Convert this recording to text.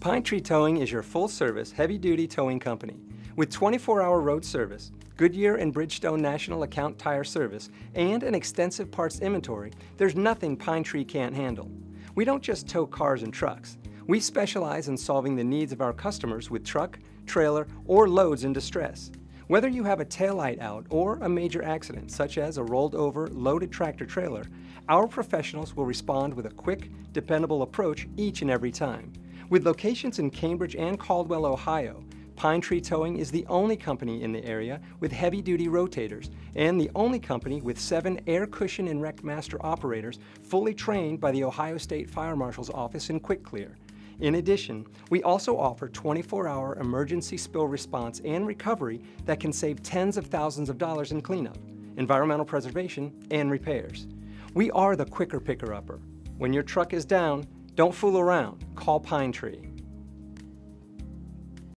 Pine Tree Towing is your full-service, heavy-duty towing company. With 24-hour road service, Goodyear and Bridgestone National Account Tire Service, and an extensive parts inventory, there's nothing Pine Tree can't handle. We don't just tow cars and trucks. We specialize in solving the needs of our customers with truck, trailer, or loads in distress. Whether you have a taillight out or a major accident, such as a rolled-over, loaded tractor-trailer, our professionals will respond with a quick, dependable approach each and every time. With locations in Cambridge and Caldwell, Ohio, Pine Tree Towing is the only company in the area with heavy-duty rotators and the only company with 7 air cushion and wreckmaster operators fully trained by the Ohio State Fire Marshal's Office in Quick Clear. In addition, we also offer 24-hour emergency spill response and recovery that can save tens of thousands of dollars in cleanup, environmental preservation, and repairs. We are the quicker picker-upper. When your truck is down, don't fool around. Call Pine Tree.